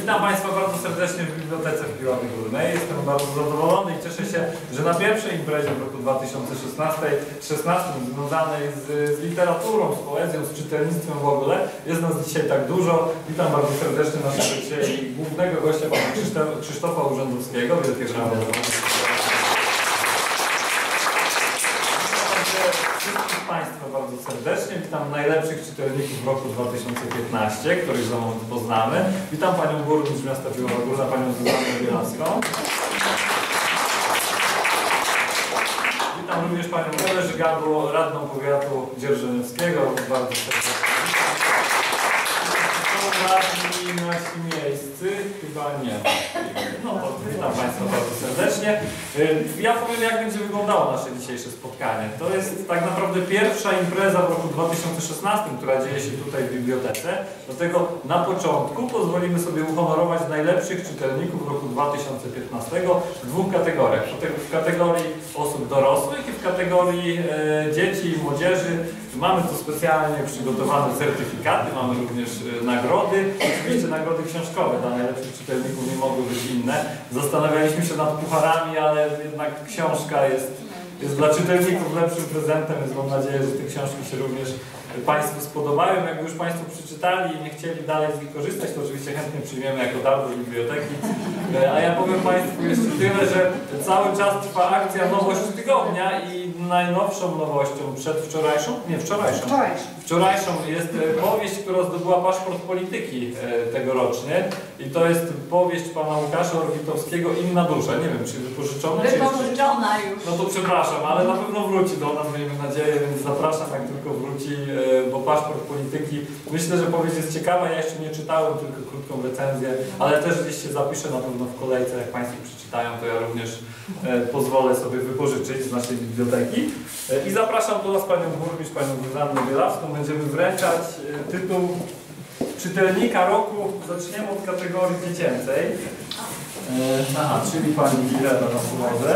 Witam Państwa bardzo serdecznie w Bibliotece w Piławie Górnej. Jestem bardzo zadowolony i cieszę się, że na pierwszej imprezie w roku 2016 związanej z literaturą, z poezją, z czytelnictwem w ogóle jest nas dzisiaj tak dużo. Witam bardzo serdecznie naszych gości i głównego gościa pana Krzysztofa Urzędowskiego. Wielkie brawo. Państwa bardzo serdecznie. Witam najlepszych czytelników w roku 2015, których za moment poznamy. Witam Panią Burmistrz Miasta Piława Górna, Panią Zuzanę Bielawską. Witam również Panią Góreż Gabrę, Radną Powiatu Dzierżoniowskiego. Bardzo serdecznie. Są radni nasi miejscy? Chyba nie. No to witam Państwa bardzo serdecznie. Ja powiem, jak będzie wyglądało nasze dzisiejsze spotkanie. To jest tak naprawdę pierwsza impreza w roku 2016, która dzieje się tutaj w bibliotece. Dlatego na początku pozwolimy sobie uhonorować najlepszych czytelników roku 2015 w dwóch kategoriach. W kategorii osób dorosłych i w kategorii dzieci i młodzieży. Mamy tu specjalnie przygotowane certyfikaty, mamy również nagrody. Oczywiście nagrody książkowe dla najlepszych czytelników nie mogły być inne. Zastanawialiśmy się nad pucharami, ale jednak książka jest dla czytelników lepszym prezentem, więc mam nadzieję, że te książki się również Państwu spodobają. Jakby już Państwo przeczytali i nie chcieli dalej z nich korzystać, to oczywiście chętnie przyjmiemy jako dar do biblioteki. A ja powiem Państwu jeszcze tyle, że cały czas trwa akcja Nowość Tygodnia i najnowszą nowością przedwczorajszą, nie wczorajszą, wczorajszą jest powieść, która zdobyła paszport polityki tegoroczny i to jest powieść pana Łukasza Orbitowskiego Inna dusza. Nie wiem, czy wypożyczona, czy już. No to przepraszam, ale na pewno wróci do nas, miejmy nadzieję, więc zapraszam, jak tylko wróci, bo paszport polityki, myślę, że powieść jest ciekawa, ja jeszcze nie czytałem, tylko krótką recenzję, ale też gdzieś się zapiszę na pewno w kolejce, jak Państwo przeczytają, to ja również pozwolę sobie wypożyczyć z naszej biblioteki. I zapraszam do nas Panią Burmistrz, Panią Zuzannę Bielawską. Będziemy wręczać tytuł Czytelnika Roku. Zaczniemy od kategorii dziecięcej. Aha, czyli Pani Liliana Śmidoda.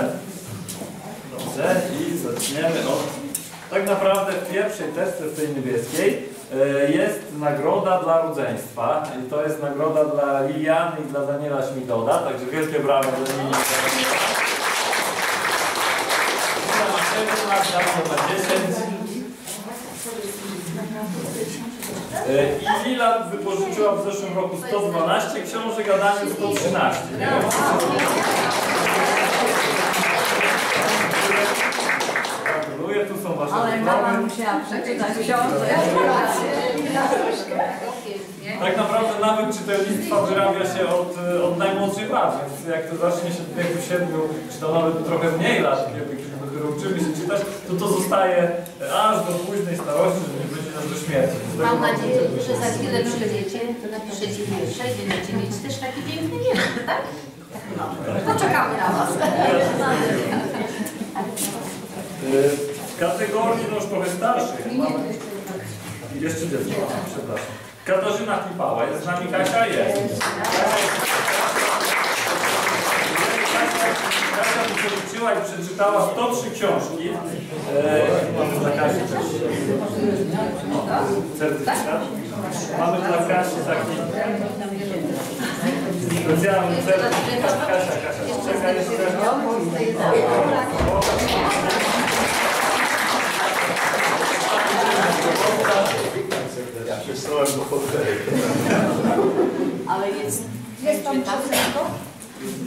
Dobrze, i zaczniemy od... Tak naprawdę w pierwszej teczce, w tej niebieskiej, jest nagroda dla rodzeństwa. I to jest nagroda dla Liliany i dla Daniela Śmidoda. Także wielkie brawa dla Liliany. I Lila wypożyczyła w zeszłym roku 112 książek, a Daniel 113. Tu są wasze ale dyplomy. Mama musiała przeczytać książkę. Tak naprawdę nawet czytelnictwa wyrabia się od najmłodszych lat, więc jak to zacznie się w wieku 7, czy to nawet trochę mniej lat, kiedy uczymy się czytać, to zostaje aż do późnej starości, że nie będzie nas do śmierci. Mam nadzieję, że za chwilę przyjdziecie, to napiszecie wiersze i będziecie mieć też taki piękny wiersz, tak? No, poczekamy na was. W kategorii no już trochę starszych mamy... Jeszcze dziecko, przepraszam. Katarzyna Kipała. Jest z nami Kasia? Jest. Kasia wypożyczyła i przeczytała 103 książki. Mamy dla Kasi też certyfikat. Mamy dla Kasi taki specjalny certyfikat. Kasia, czekaj jeszcze. Ja przysłałem do hotery. Ale jest tam czytelnikiem?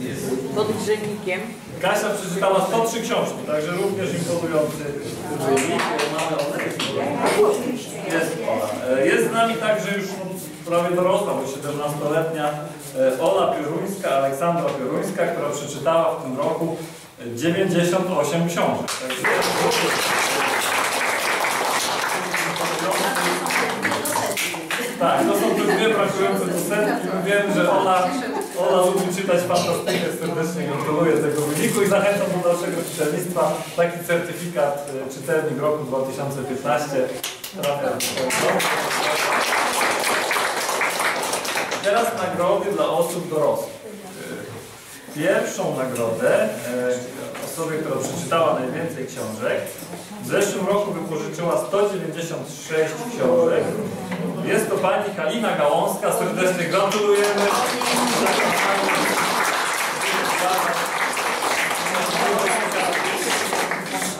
Jest. Pod grzechnikiem. Kasia przeczytała 103 książki, także również imponujący wynik. Jest z nami także już prawie dorosła, bo 17-letnia Ola Pieruńska, Aleksandra Pieruńska, która przeczytała w tym roku 98 książek. Tak, to są te dwie brakujące dosetki. Wiem, że Ola lubi czytać fantastykę, serdecznie gratuluję tego wyniku i zachęcam do dalszego czytelnictwa. Taki certyfikat Czytelnik Roku 2015 trafia do tego. Teraz nagrody dla osób dorosłych. Pierwszą nagrodę osobie, która przeczytała najwięcej książek, w zeszłym roku wypożyczyła 196 książek. Jest to pani Kalina Gałązka. Serdecznie gratulujemy.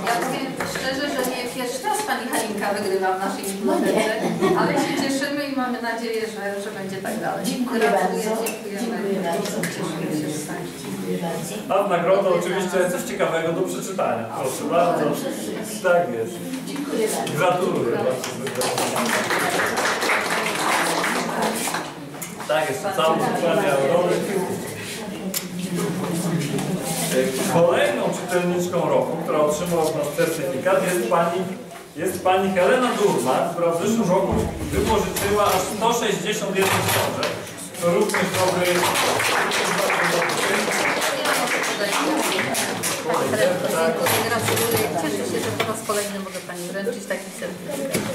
Ja powiem szczerze, że nie pierwszy raz pani Halinka wygrywa w naszej bibliotece, ale się cieszymy i mamy nadzieję, że będzie tak dalej. Dziękuję bardzo. Dziękuję bardzo. Cieszymy się z Państwem. A w nagrodę oczywiście coś ciekawego do przeczytania. Proszę bardzo. Tak jest. Dziękuję bardzo. Gratuluję. Tak jest. Całą sytuację robię. Kolejną czytelniczką roku, która otrzymała od nas certyfikat, jest pani Helena Durma, która w zeszłym roku wypożyczyła aż 161 książek. To również dobry... Pani Terezo, gratuluję. Cieszę się, że po raz kolejny mogę Pani wręczyć taki certyfikat.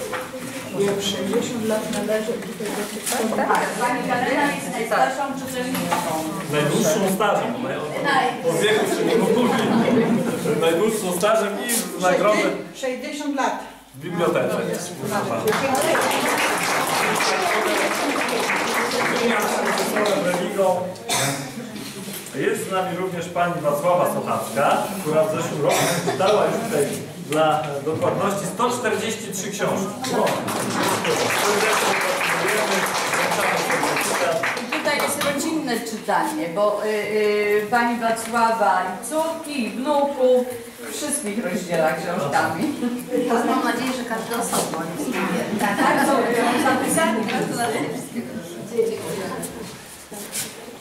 60 lat należy tutaj do tych stażów. Tak, Pani Katarzyna jest najstarszą czytelniczką. Najdłuższą stażem. Po wieku się nie mówi. Najdłuższą stażem i w nagrodę... 60 lat. W bibliotece. Jest z nami również pani Wacława Sochacka, która w zeszłym roku wydała już tutaj dla dokładności 143 książki. Tutaj jest rodzinne czytanie, bo pani Wacława i córki, i wnuków, wszystkich rozdziela książkami. To mam nadzieję, że każdy osobno nie wie. Tak, tak,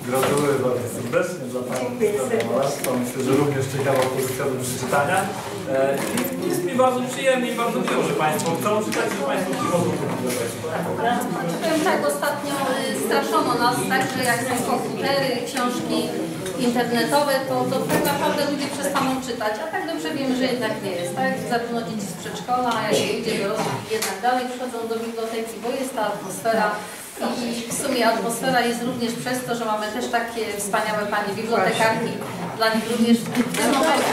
gratuluję bardzo serdecznie dla Pani malarstwa. Myślę, że również ciekawa pozycja do przeczytania. Jest mi bardzo przyjemnie i bardzo miło, że Państwo chcą czytać, że Państwo przychodzą do biblioteki. Powiem tak, ostatnio straszono nas tak, że jak są komputery, książki internetowe, to tak naprawdę ludzie przestaną czytać, a tak dobrze wiemy, że jednak nie jest. Tak? Zarówno dzieci z przedszkola, jak i ludzie dorosłych jednak dalej przychodzą do biblioteki, bo jest ta atmosfera. I w sumie atmosfera jest również przez to, że mamy też takie wspaniałe panie bibliotekarki. Dla nich również w tym momencie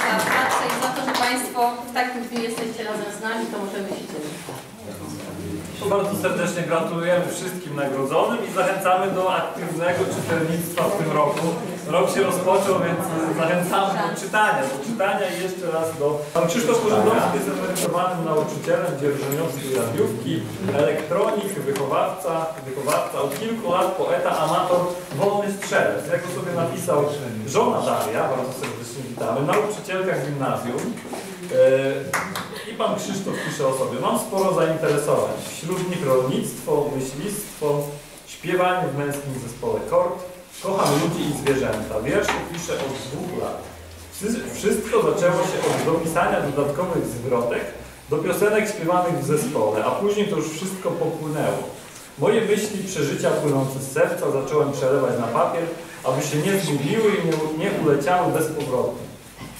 za pracę i za to, że Państwo w takim dniu jesteście razem z nami, to możemy się cieszyć. Bardzo serdecznie gratulujemy wszystkim nagrodzonym i zachęcamy do aktywnego czytelnictwa w tym roku. Rok się rozpoczął, więc zachęcamy do czytania i jeszcze raz do... Pan Krzysztof Urzędowski jest emerytowanym nauczycielem dzierżoniowskiej radiówki, elektronik, wychowawca od kilku lat, poeta, amator, wolny strzelec. Jak to sobie napisał żona Daria, bardzo serdecznie witamy, nauczycielka gimnazjum. I pan Krzysztof pisze o sobie: mam sporo zainteresowań, wśród nich rolnictwo, myślistwo, śpiewanie w męskim zespole kord. Kocham ludzi i zwierzęta. Wiersze piszę od 2 lat. Wszystko zaczęło się od dopisania dodatkowych zwrotek do piosenek śpiewanych w zespole, a później to już wszystko popłynęło. Moje myśli, przeżycia płynące z serca zacząłem przelewać na papier, aby się nie zgubiły i nie uleciały bezpowrotnie.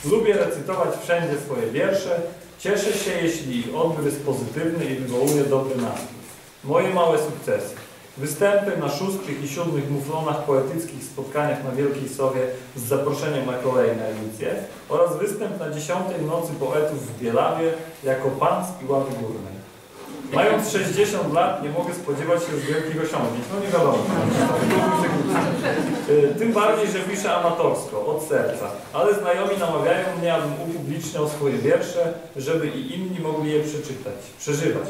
Lubię recytować wszędzie swoje wiersze. Cieszę się, jeśli ich odbiór jest pozytywny i wywołuje dobry nastrój. Moje małe sukcesy. Występy na 6. i 7. muflonach poetyckich spotkaniach na Wielkiej Sowie z zaproszeniem na kolejne edycje oraz występ na 10. Nocy Poetów w Bielawie jako pan z Piławy Górnej. Mając 60 lat nie mogę spodziewać się już wielkich osiągnięć. No nie wiadomo. Tym bardziej, że piszę amatorsko, od serca. Ale znajomi namawiają mnie, abym upubliczniał swoje wiersze, żeby i inni mogli je przeżywać.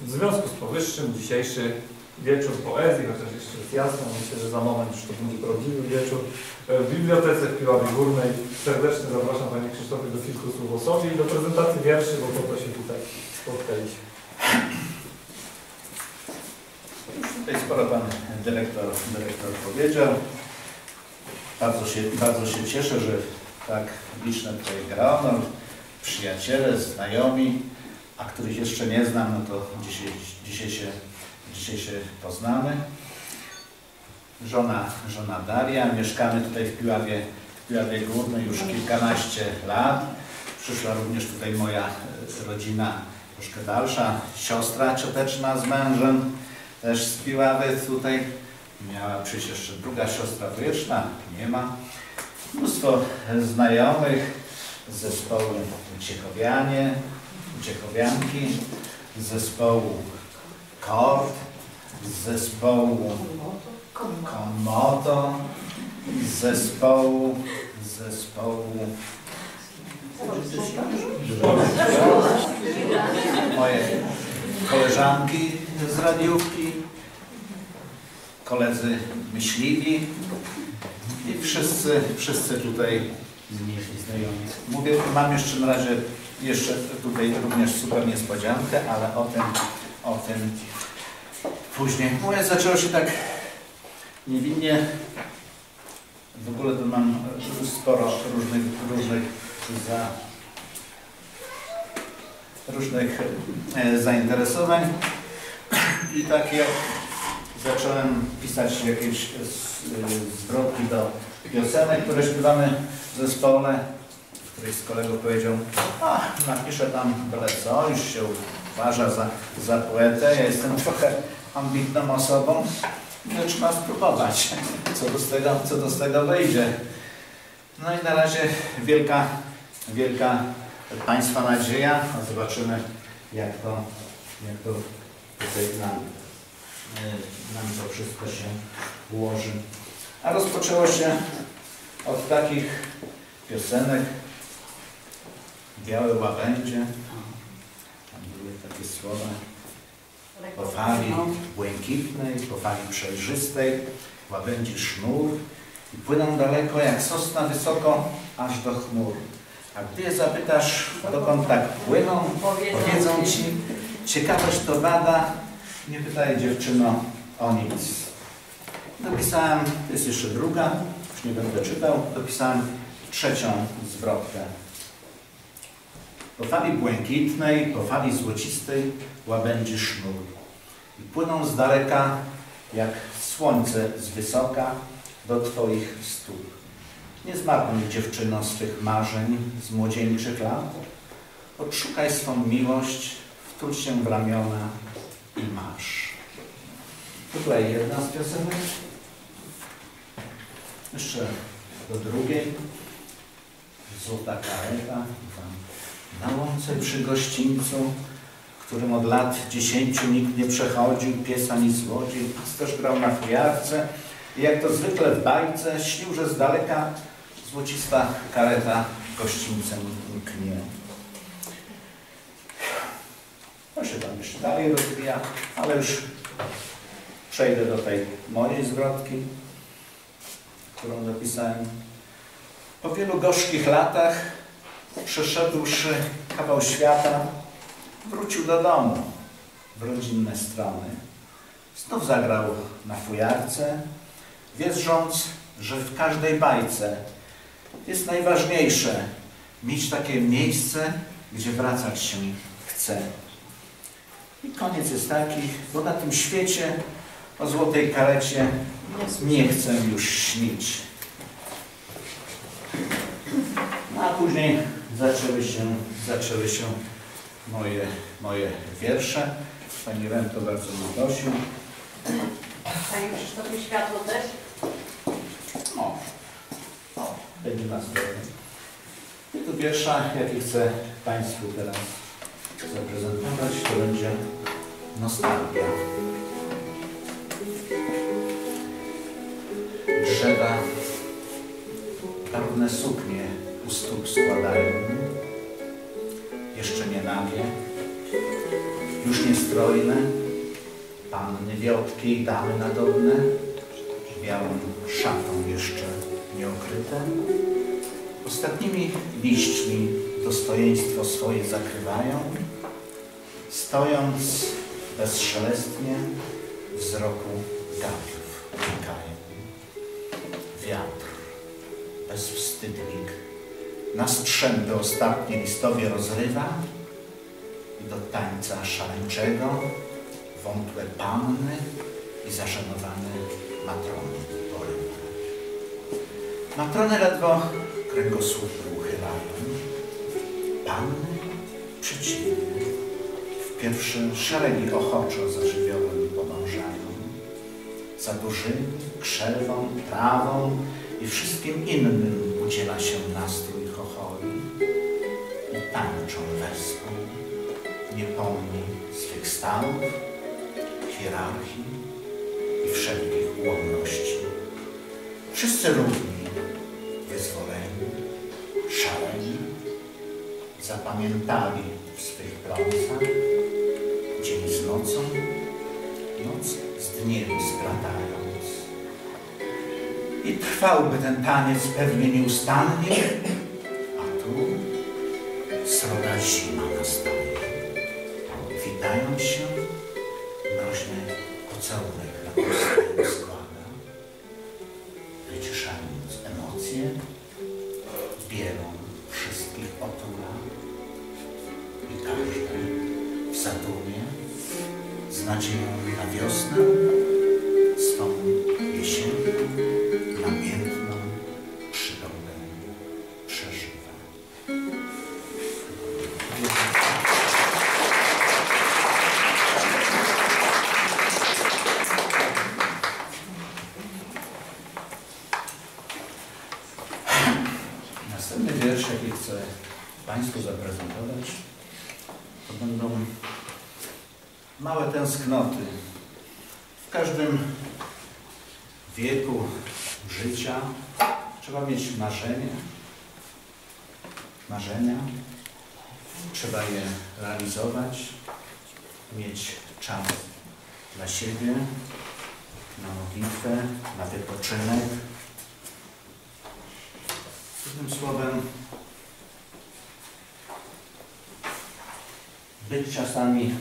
W związku z powyższym dzisiejszy wieczór poezji, chociaż jeszcze jest jasno, myślę, że za moment już to będzie prawdziwy wieczór, w bibliotece w Piławie Górnej. Serdecznie zapraszam Panie Krzysztofie do kilku słów o sobie i do prezentacji wierszy, bo po to się tutaj spotkaliśmy. Tutaj sporo Pan dyrektor powiedział. Bardzo się cieszę, że tak liczne tutaj grono, przyjaciele, znajomi, a których jeszcze nie znam, no to dzisiaj się poznamy. Żona Daria. Mieszkamy tutaj w Piławie Górnej już kilkanaście lat. Przyszła również tutaj moja rodzina troszkę dalsza. Siostra cioteczna z mężem też z Piławy tutaj. Miała przyjść jeszcze druga siostra wujeczna. Nie ma. Mnóstwo znajomych z zespołu Ciechowianie. Czechowianki, z zespołu KORD, z zespołu Komodo, z zespołu moje koleżanki z radiówki, koledzy myśliwi i wszyscy tutaj znajomi. Mówię, mam jeszcze na razie tutaj również super niespodziankę, ale o tym później. Moje zaczęło się tak niewinnie. W ogóle to mam sporo różnych zainteresowań i tak jak zacząłem pisać jakieś zwrotki do piosenek, które śpiewamy w zespole, któryś z kolegów powiedział, a napiszę tam byle co, już się uważa za poetę, ja jestem trochę ambitną osobą, no trzeba spróbować, co do tego wyjdzie. No i na razie wielka Państwa nadzieja, a zobaczymy jak to tutaj nam to wszystko się ułoży. A rozpoczęło się od takich piosenek, Białe łabędzie, tam były takie słowa, po fali błękitnej, po fali przejrzystej, łabędzi sznur i płyną daleko jak sosna wysoko, aż do chmur. A gdy je zapytasz, dokąd tak płyną, powiedzą ci, ciekawość to wada, nie pytaj dziewczyno o nic. Dopisałem, to jest jeszcze druga, już nie będę czytał, dopisałem trzecią zwrotkę. Po fali błękitnej, po fali złocistej, łabędzi sznur. I płyną z daleka, jak słońce z wysoka, do twoich stóp. Nie zmarnuj, dziewczyno, swych marzeń z młodzieńczych lat. Odszukaj swą miłość, wtul się w ramiona i masz. Tutaj jedna z piosenek. Jeszcze do drugiej. Złota kareta. Na łące przy gościńcu, którym od lat 10 nikt nie przechodził, pies ani złodziej, pasterz grał na fujarce i jak to zwykle w bajce śnił, że z daleka złocista kareta gościńcem mknie. To się tam jeszcze dalej rozwija, ale już przejdę do tej mojej zwrotki, którą dopisałem. Po wielu gorzkich latach, przeszedłszy kawał świata, wrócił do domu w rodzinne strony. Znów zagrał na fujarce, wierząc, że w każdej bajce jest najważniejsze mieć takie miejsce, gdzie wracać się chce. I koniec jest taki, bo na tym świecie o złotej karecie nie chcę już śnić. A później zaczęły się moje wiersze. Pani Ren to bardzo mnie prosił. Panie Krzysztofie, światło też? O, będzie nas I tu pierwsza, jaki chcę Państwu teraz zaprezentować, to będzie Nostalgia. Drzewa barwne suknie u stóp składają, jeszcze nie nagie, już niestrojne, panny wiotkie i damy nadobne, białą szatą jeszcze nieokryte, ostatnimi liśćmi dostojeństwo swoje zakrywają, stojąc bezszelestnie wzroku gapiów unikają. Wiatr, bezwstydnik, na strzępy ostatnie listowie rozrywa i do tańca szaleńczego wątłe panny i zaszanowane matrony porywa. Matrony ledwo kręgosłupy uchylają, panny przeciwnie, w pierwszym szeregi ochoczo za żywiołem podążają, za dużymi, krzewą, trawą i wszystkim innym udziela się nastrój chocholi i tańczą wespół nie pomni swych stanów, hierarchii i wszelkich ułomności. Wszyscy równi, wyzwoleni, szaleni, zapamiętali w swych prącach dzień z nocą, noc z dniem splatając. I trwałby ten taniec pewnie nieustannie, a tu sroga zima nastanie. Witają się, mroźny pocałunek na pustyni składa, wyciszając emocje, bielą wszystkich otula i każdy w zadumie z nadzieją na wiosnę, swą jesienną, namiętną przygodę przeżywa. Następny wiersz, jaki chcę Państwu zaprezentować, to będą małe tęsknoty. W każdym wieku życia trzeba mieć marzenia, trzeba je realizować, mieć czas dla siebie, na modlitwę, na wypoczynek. Jednym słowem, być czasami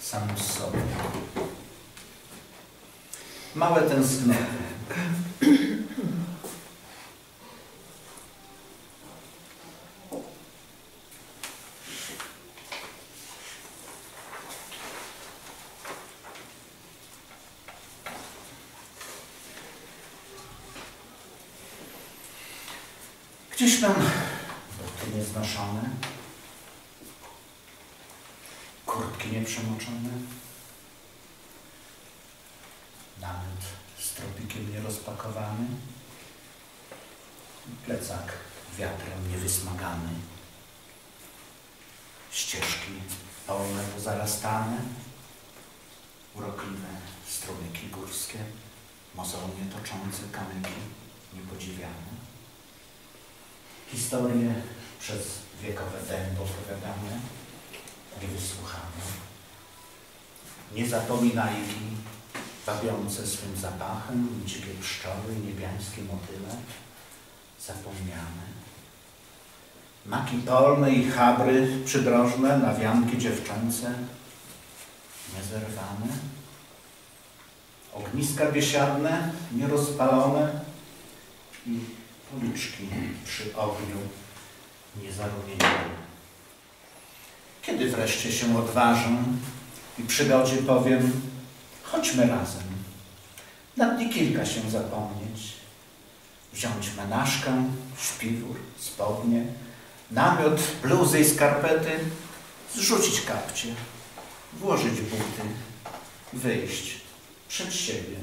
sam z sobą. Małe tęsknoty. Gdzieś tam kurtki nieznoszone, kurtki nieprzemoczone, namiot z tropikiem nierozpakowany, plecak wiatrem niewysmagany, ścieżki pełne pozarastane, urokliwe strumyki górskie, mozolnie toczące kamyki niepodziwiane. Historie przez wiekowe dęby opowiadane, niewysłuchane, niezapominajki wabiące swym zapachem, dzikie pszczoły i niebiańskie motyle, zapomniane, maki polne i chabry przydrożne, nawianki dziewczęce, niezerwane, ogniska biesiadne, nierozpalone i policzki przy ogniu niezarumienione. Kiedy wreszcie się odważę i przygodzie powiem, chodźmy razem, na dni kilka się zapomnieć, wziąć menażkę, śpiwór, spodnie, namiot, bluzy i skarpety, zrzucić kapcie, włożyć buty, wyjść przed siebie,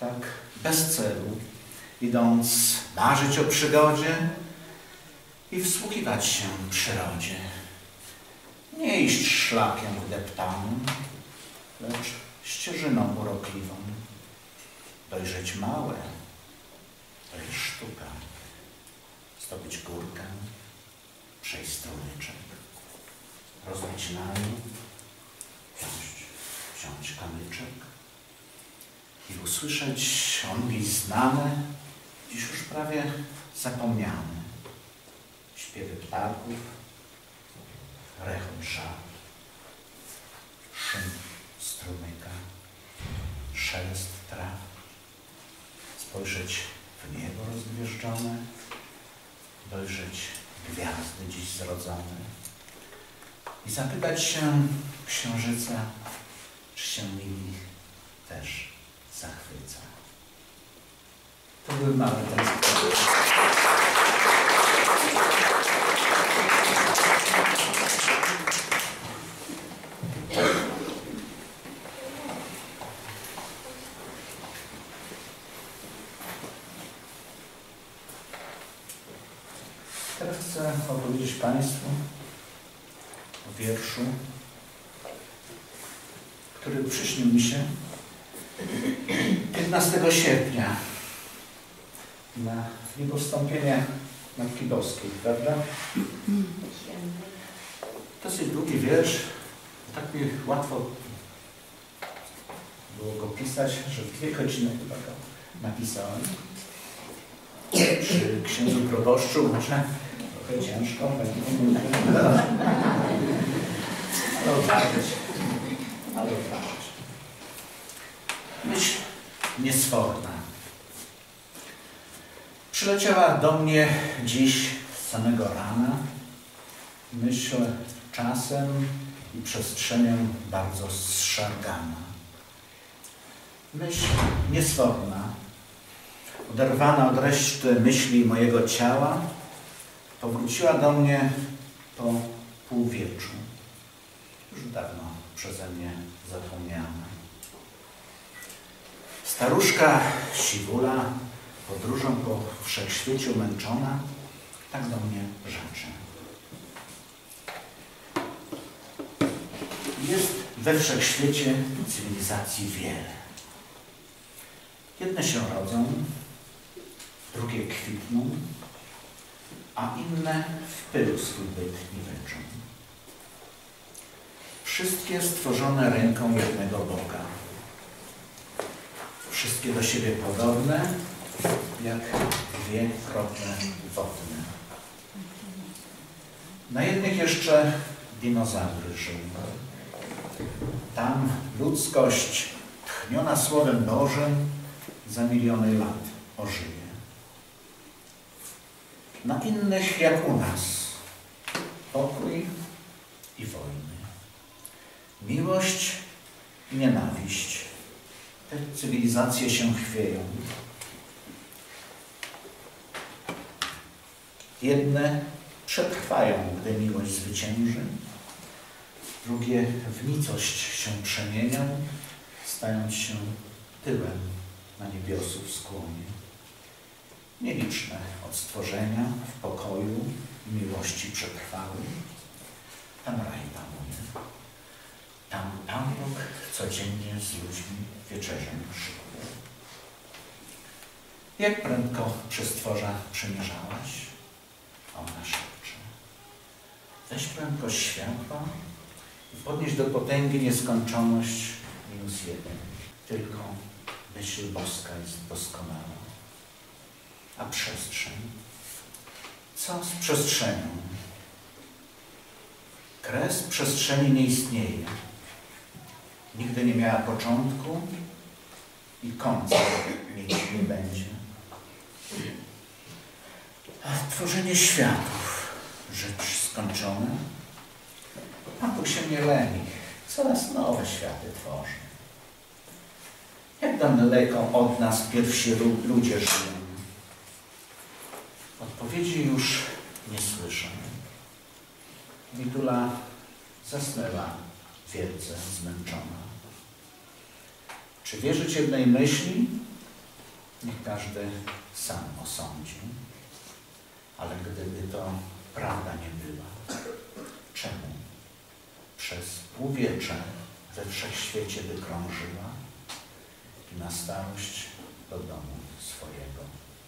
tak bez celu, idąc marzyć o przygodzie i wsłuchiwać się w przyrodzie. Nie iść szlakiem deptanym, lecz ścieżyną urokliwą. Dojrzeć małe, to jest sztuka. Zdobyć górkę, przejść strumyczek, rozbić nami, wziąć kamyczek. I usłyszeć ongi znane, dziś już prawie zapomniane. Śpiewy ptaków, rechot żab, szum strumyka, szelest traw. Spojrzeć w niebo rozgwieżdżone, dojrzeć gwiazdy dziś zrodzone i zapytać się księżyca, czy się nimi też zachwyca. To były małe tęsknoty. Teraz chcę opowiedzieć Państwu o wierszu, który przyśnił mi się 15 sierpnia na niebowstąpienie Matki Boskiej, prawda? Dosyć długi wiersz, tak mi łatwo było go pisać, że w 2 godziny chyba go napisałem. Przy księdzu proboszczu może trochę ciężko będzie, ale odważyć, Myśl niesforna przyleciała do mnie dziś z samego rana, myśl czasem i przestrzenią bardzo zszargana. Myśl niesforna, oderwana od reszty myśli mojego ciała, powróciła do mnie po półwieczu, już dawno przeze mnie zapomniana. Staruszka siwula, podróżą po wszechświecie męczona, tak do mnie rzeczy. Jest we wszechświecie cywilizacji wiele. Jedne się rodzą, drugie kwitną, a inne w pył swój byt niweczą. Wszystkie stworzone ręką jednego Boga. Wszystkie do siebie podobne, jak dwie krople wodne. Na jednych jeszcze dinozaury żyją. Tam ludzkość, tchniona Słowem Bożym, za miliony lat ożyje. Na innych, jak u nas, pokój i wojny. Miłość i nienawiść. Te cywilizacje się chwieją. Jedne przetrwają, gdy miłość zwycięży. Drugie w nicość się przemienią, stając się tyłem na niebiosów skłonie. Nieliczne od stworzenia w pokoju miłości przetrwały. Tam raj panuje. Tam Pan Bóg codziennie z ludźmi wieczerzą szybko. Jak prędko przez stworza przymierzałaś? Ona szepcze. Weź prędkość światła i podnieś do potęgi nieskończoność -1. Tylko myśl boska jest doskonała. A przestrzeń? Co z przestrzenią? Kres przestrzeni nie istnieje. Nigdy nie miała początku i końca nie będzie. A tworzenie światów, rzecz skończona. Pan Bóg się nie leni, coraz nowe światy tworzy. Jak daleko od nas pierwsi ludzie żyją? Odpowiedzi już nie słyszę. Widula zasnęła wielce zmęczona. Czy wierzyć jednej myśli? Niech każdy sam osądzi. Ale gdyby to prawda nie była, czemu przez półwiecze we wszechświecie by krążyła i na starość do domu swojego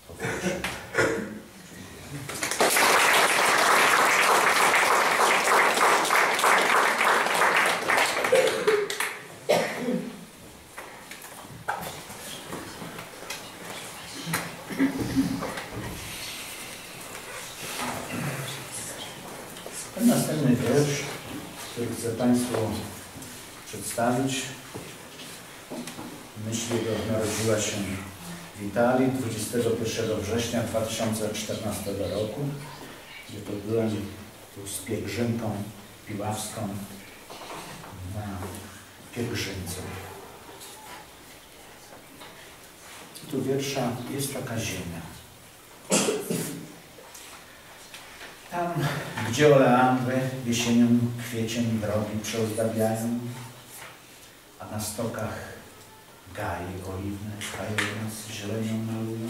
powróciła? Państwu przedstawić. Myśl jego narodziła się w Italii 21 września 2014 roku, gdzie to byłem tu z pielgrzymką piławską na pielgrzymce. Tu wiersza jest taka ziemia. Tam, gdzie oleandry jesienią, kwieciem drogi przeozdabiają, a na stokach gaje oliwne krajobraz zielenią malują,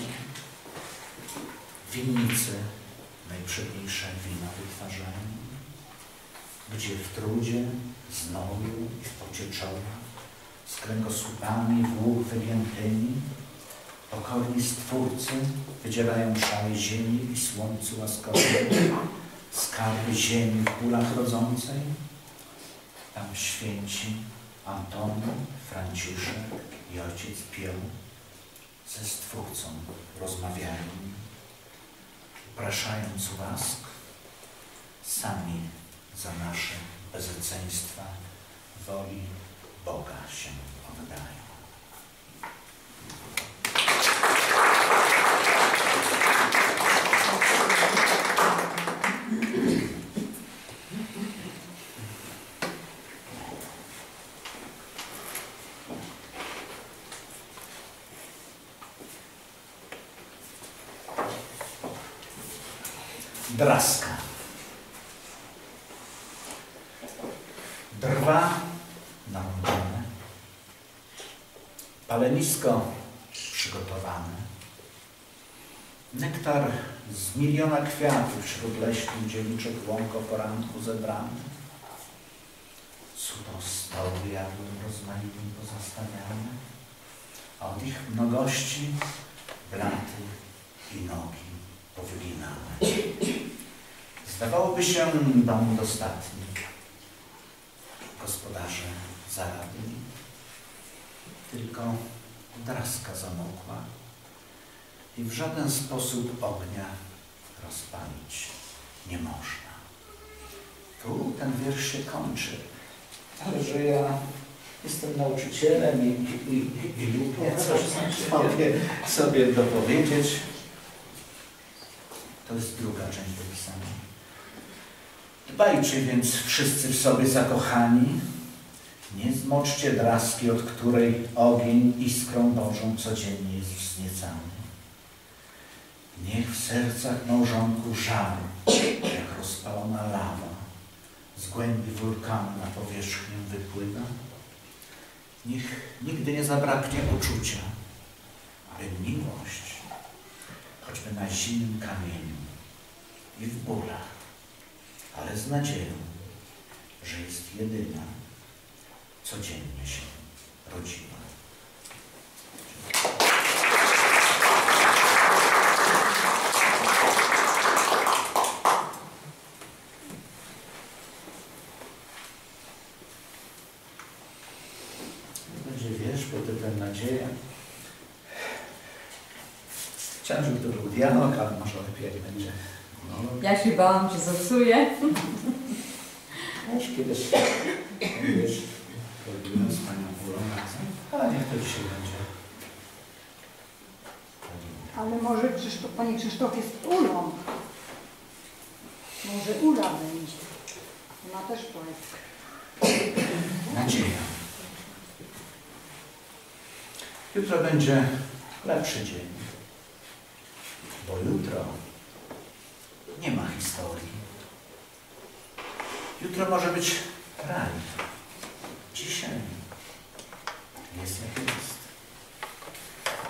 winnicy najprzedniejsze wina wytwarzają, gdzie w trudzie, znoju i w pocie czoła, z kręgosłupami włók wygiętymi, pokorni Stwórcy wydzielają szale ziemi i słońcu łaskowym, skarby ziemi w kulach rodzącej. Tam święci Antoni, Franciszek i ojciec Pio ze Stwórcą rozmawiają, upraszając łask, sami za nasze bezeceństwa woli Boga się oddają. Draska. Drwa narąbane, palenisko przygotowane, nektar z miliona kwiatów wśród leśnych dziewiczek łąko poranku zebrany, cudo stoły jadłem rozmaitym pozostawiane, a od ich mnogości blaty i nogi powyginane. Zdawałoby się dom dostatni, gospodarze zaradni, tylko draska zamokła i w żaden sposób ognia rozpalić nie można. Tu ten wiersz się kończy, ale że ja jestem nauczycielem i lubię coś sobie dopowiedzieć. To jest druga część do pisania. Dbajcie więc wszyscy w sobie zakochani, nie zmoczcie draski, od której ogień iskrą Bożą codziennie jest wzniecany. Niech w sercach małżonku żar, jak rozpalona lawa, z głębi wulkanu na powierzchnię wypływa. Niech nigdy nie zabraknie uczucia, by miłość, choćby na zimnym kamieniu i w bólach, ale z nadzieją, że jest jedyna, codziennie się rodziła. Będzie wiersz pod tytułem Nadzieja. Chciałem, żeby to był dialog, ale może lepiej będzie. Ja się bałam, że zepsuję. Już kiedyś robiłem z panią Ulona, ale niech to dzisiaj będzie. Ale może Krzysztof, panie Krzysztof jest Ulą. Może Ula będzie. Ona też poetka. Nadzieja. Jutro będzie lepszy dzień. Bo jutro nie ma historii. Jutro może być raj. Dzisiaj jest jak jest.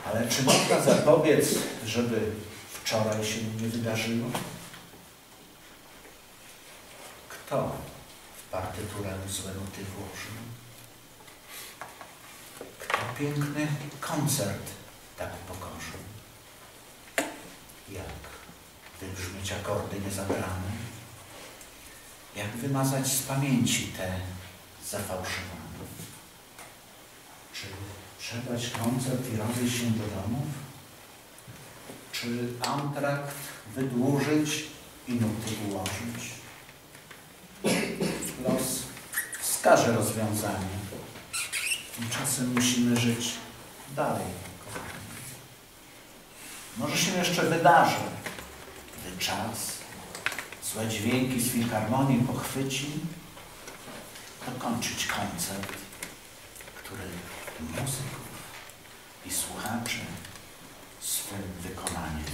Ale czy można zapobiec, żeby wczoraj się nie wydarzyło? Kto w partyturę złe nuty włożył? Kto piękny koncert tak upokorzył? Jak wybrzmieć akordy niezabrane? Jak wymazać z pamięci te zafałszowane? Czy przerwać koncert i rozejść się do domów? Czy antrakt wydłużyć i nuty ułożyć? Los wskaże rozwiązanie. Tymczasem musimy żyć dalej, kochani. Może się jeszcze wydarzy, gdy czas złe dźwięki z filharmonii pochwyci, dokończyć koncert, który muzyków i słuchaczy swym wykonaniem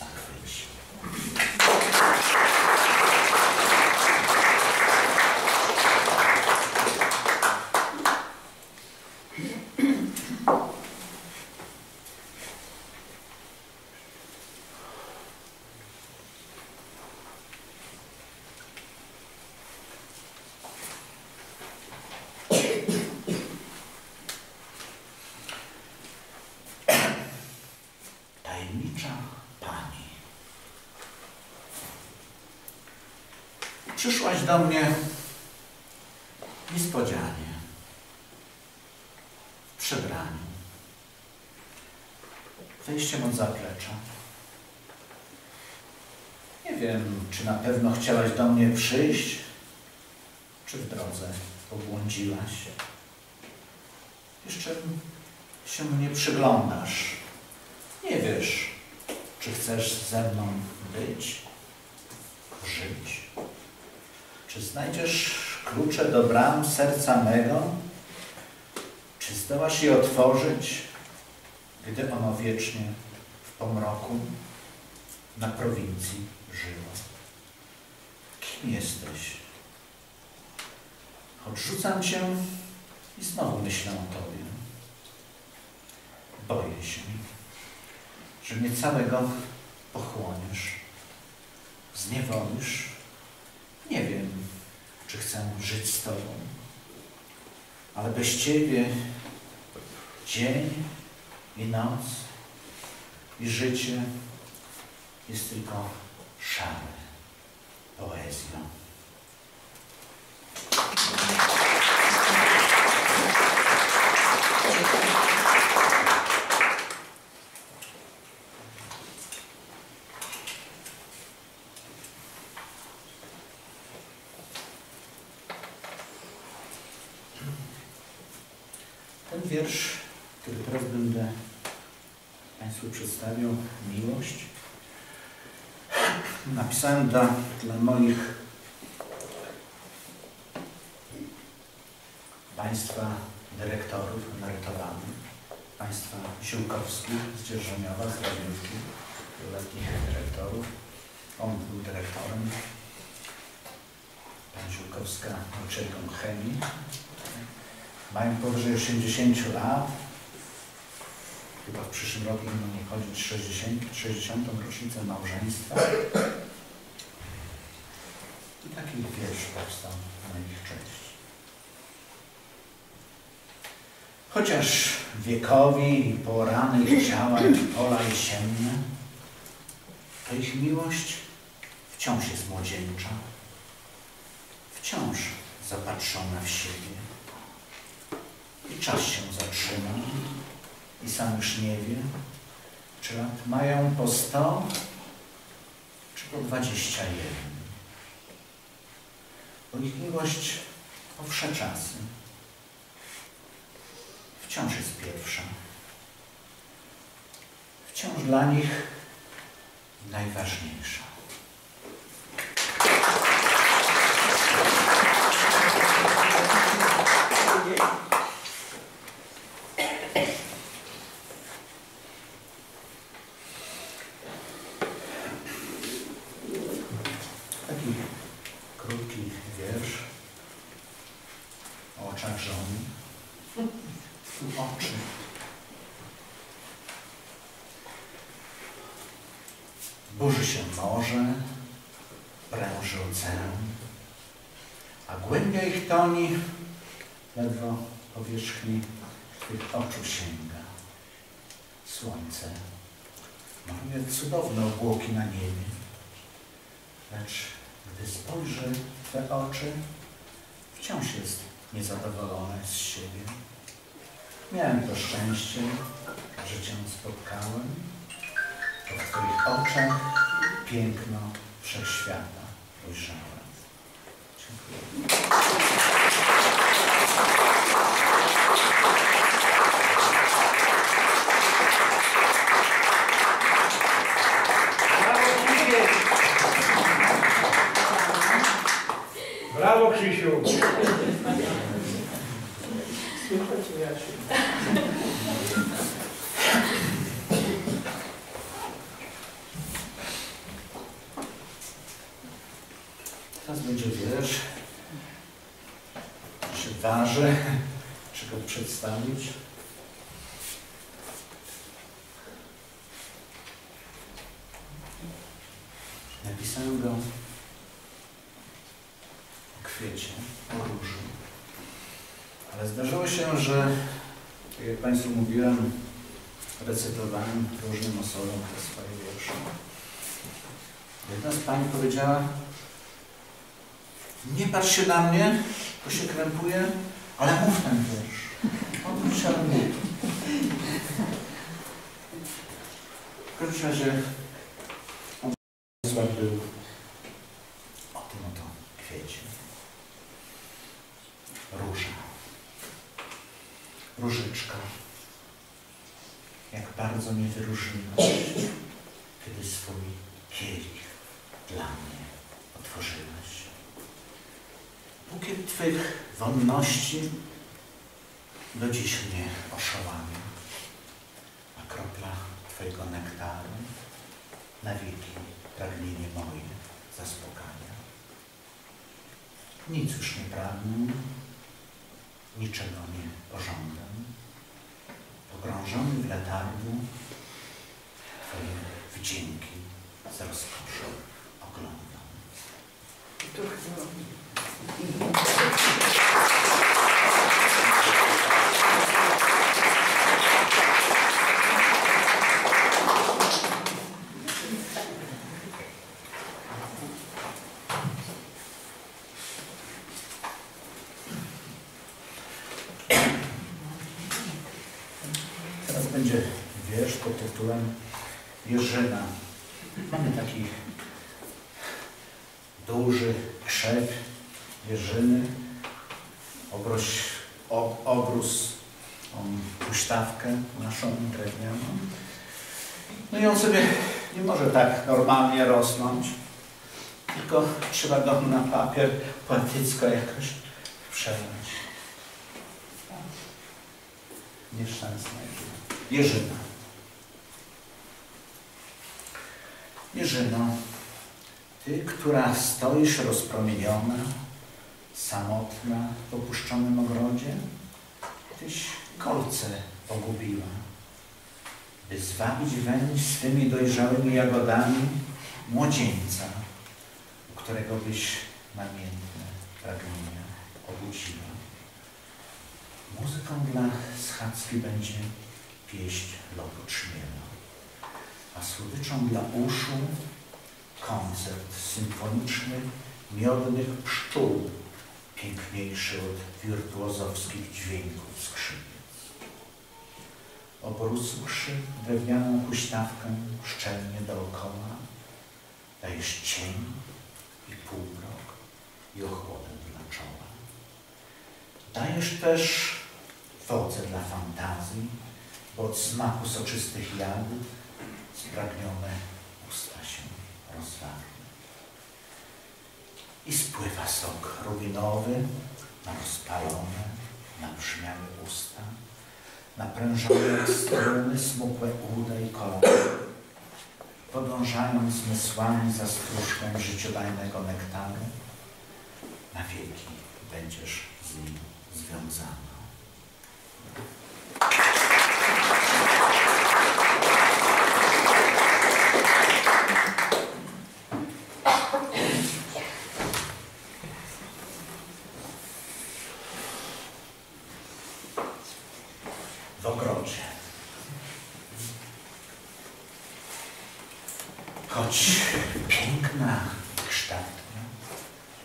zachwyci. przyszłaś do mnie niespodzianie, w przebraniu, wejściem od zaplecza. Nie wiem, czy na pewno chciałaś do mnie przyjść, czy w drodze obłądziłaś. Jeszcze się mnie przyglądasz. Nie wiesz, czy chcesz ze mną być, żyć. Czy znajdziesz klucze do bram serca mego? Czy zdołaś je otworzyć, gdy ono wiecznie w pomroku na prowincji żyło? Kim jesteś? Odrzucam cię i znowu myślę o tobie. Boję się, że mnie całego pochłoniesz, zniewolisz. Nie wiem, czy chcę żyć z tobą, ale bez ciebie dzień i noc i życie jest tylko szare poezją. Ten wiersz, który teraz będę Państwu przedstawił, Miłość, napisałem dla moich Państwa dyrektorów emerytowanych, Państwa Siłkowskich z Dzierżoniowa, z Radziówki, wieloletnich dyrektorów. On był dyrektorem. Pani Siłkowska uczelnią chemii. Mają powyżej 80 lat. Chyba w przyszłym roku będą obchodzić 60. rocznicę małżeństwa. I taki wiersz powstał na ich cześć. Chociaż wiekowi i porany ich ciała i pola jesienne, to ich miłość wciąż jest młodzieńcza, wciąż zapatrzona w siebie. I czas się zatrzyma i sam już nie wie, czy lat mają po 100, czy po 21. Bo ich miłość powsze czasy wciąż jest pierwsza. Wciąż dla nich najważniejsza. Taki krótki wiersz o oczach żony. Oczy. Burzy się morze, pręży ocean, a głębia ich toni ledwo powierzchni tych oczu sięga. Słońce maluje cudowne obłoki na niebie, lecz gdy spojrzy w te oczy, wciąż jest niezadowolone z siebie. Miałem to szczęście, że cię spotkałem, to w twoich oczach piękno wszechświata ujrzałem. Dziękuję. Brawo, Krzysiu! Teraz będzie wiersz, czy waży, czy go przedstawić. Napisałem go o kwiecie, o róży. Ale zdarzyło się, że, tak jak Państwu mówiłem, recytowałem różnym osobom te swoje wiersze. Jedna z Pań powiedziała, Nie patrz się na mnie, bo się krępuję, ale mów ten wiersz. Odwróć się do mnie. Kończę, że był o tym oto kwiecie. Róża. Różyczka. Jak bardzo mnie wyróżniłaś, kiedy swój kielich dla mnie otworzyłaś. Bukiet Twych wonności do dziś mnie oszałamia, a kropla Twojego nektaru na wieki pragnienie moje zaspokania. Nic już nie pragnę, niczego nie pożądam, pogrążony w letargu Twoje wdzięki z rozkoszą oglądam. Teraz będzie wiersz pod tytułem Jerzyna. Mamy taki duży krzew Jerzyny, obrósł on huśtawkę naszą drewnianą. No i on sobie nie może tak normalnie rosnąć, tylko trzeba go na papier płatycko jakoś przelać. Nieszczęsna Jerzyna. Jerzyno, Ty, która stoisz rozpromieniona, samotna w opuszczonym ogrodzie, Tyś kolce pogubiła, by zwabić weń swymi dojrzałymi jagodami młodzieńca, u którego byś namiętne pragnienia obudziła. Muzyką dla schadzki będzie pieśń lotu trzmiela, a słodyczą dla uszu koncert symfoniczny miodnych pszczół, piękniejszy od wirtuozowskich dźwięków skrzypiec. Obrósłszy drewnianą huśtawkę szczelnie dookoła, dajesz cień i półmrok i ochłodę dla czoła. Dajesz też wodę dla fantazji, bo od smaku soczystych jagód spragnione usta się rozwarły. I spływa sok rubinowy na rozpalone, nabrzmiałe usta, naprężone struny, smukłe uda i kolana, podążając zmysłami za stróżką życiodajnego nektaru, na wieki będziesz z nim związana. W ogrodzie. Choć piękna i kształtna,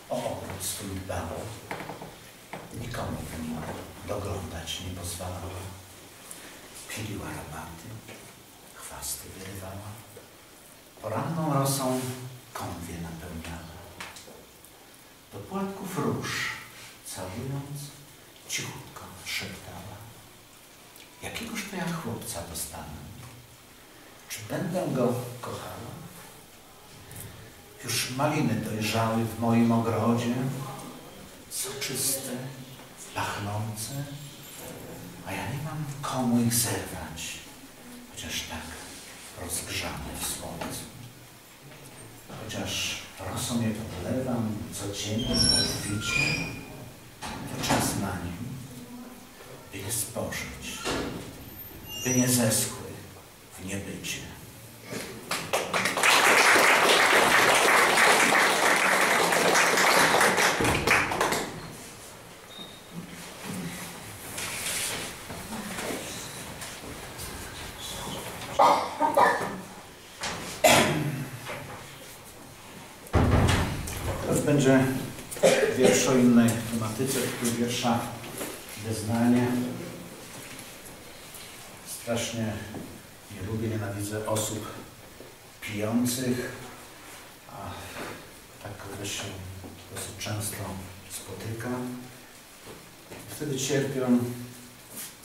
o ogród swój dbała, nikomu nie doglądać nie pozwalała. Pieliła rabaty, chwasty wyrywała, poranną rosą konwie napełniała. Do płatków róż, całując, cichutko szeptała. Jakiegoż to ja chłopca dostanę? Czy będę go kochała? Już maliny dojrzały w moim ogrodzie, soczyste, pachnące, a ja nie mam komu ich zerwać, chociaż tak rozgrzane w słońcu. Chociaż rosą je podlewam codziennie obficie, to czas na nim, by je spożyć, by nie zeschły w niebycie. Teraz będzie wiersz o innej tematyce, który wiersza Wyznanie. Strasznie nie lubię, nienawidzę osób pijących, a tak kogoś się dosyć często spotyka. Wtedy cierpią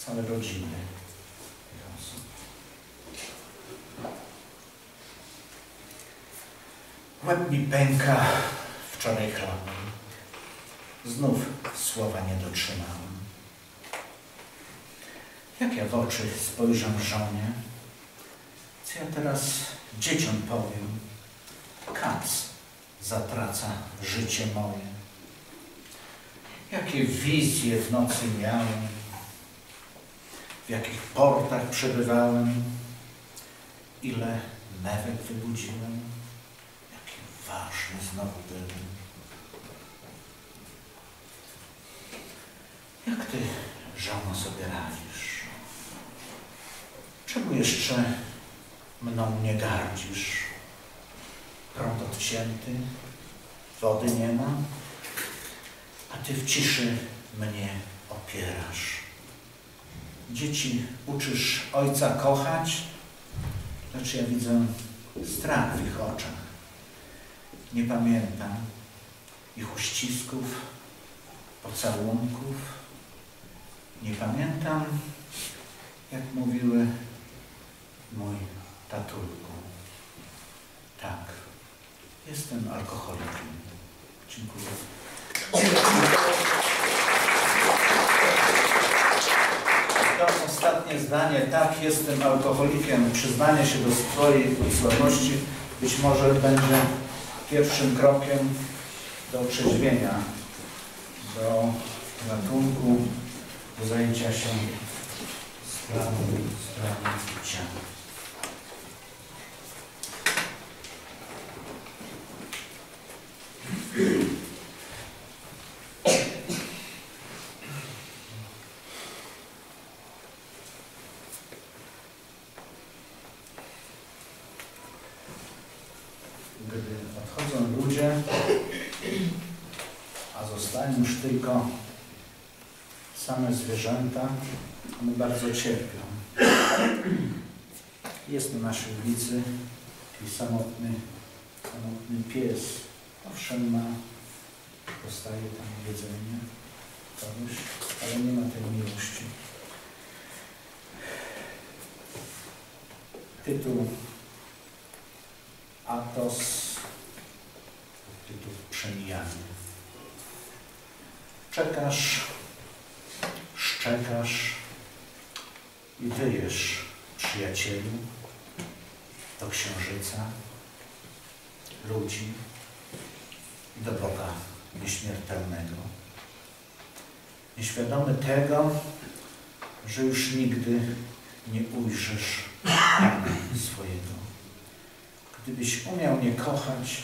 całe rodziny tych osób. Łeb mi pęka, wczoraj chlałem. Znów słowa nie dotrzymałem. Jak ja w oczy spojrzę żonie, co ja teraz dzieciom powiem? Kac zatraca życie moje. Jakie wizje w nocy miałem, w jakich portach przebywałem, ile mewek wybudziłem, jaki ważny znowu byłem. Jak ty, żono, sobie radzisz? Czemu jeszcze mną nie gardzisz? Prąd odcięty, wody nie ma, a ty w ciszy mnie opierasz. Dzieci uczysz ojca kochać, lecz ja widzę strach w ich oczach. Nie pamiętam ich uścisków, pocałunków. Nie pamiętam, jak mówiły: mój tatulku. Tak, jestem alkoholikiem. Dziękuję. To ostatnie zdanie. Tak, jestem alkoholikiem. Przyznanie się do swojej słabości być może będzie pierwszym krokiem do otrzeźwienia, do ratunku, do zajęcia się sprawą życia. Gdy odchodzą ludzie, a zostają już tylko same zwierzęta, one bardzo cierpią. Jest na naszej ulicy taki samotny pies. Owszem, dostaje tam jedzenie komuś, ale nie ma tej miłości. Tytuł Atos, tytuł Przemijanie. Czekasz, szczekasz i wyjesz, przyjacielu, do księżyca, ludzi i do Boga nieśmiertelnego. Nieświadomy tego, że już nigdy nie ujrzysz Pana swojego. Gdybyś umiał nie kochać,